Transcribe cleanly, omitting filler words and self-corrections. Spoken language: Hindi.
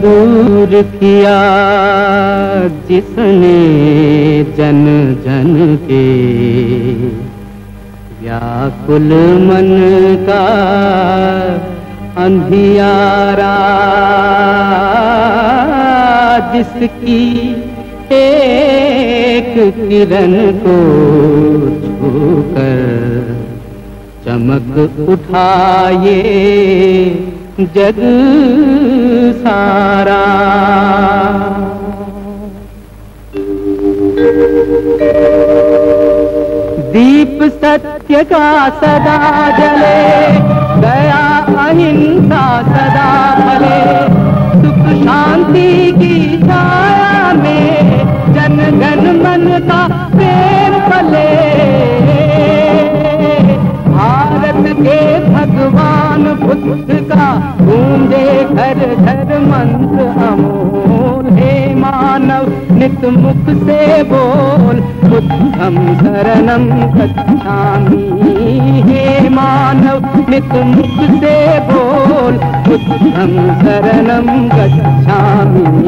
दूर किया जिसने जन जन के व्याकुल मन का अंधियारा, जिसकी एक किरण को छूकर चमक उठाए जग सारा। दीप सत्य का सदा जले, दया अहिंसा सदा फले, सुख शांति की छाया में जन गण मन का प्रेम फले। भारत के भगवान बुद्ध का गूंजे घर घर मंत्र अमोल, हे मानव नित मुख से बोल बुद्धम शरणम गच्छामि। हे मानव नित मुख से बोल बुद्धम शरणम गच्छामि।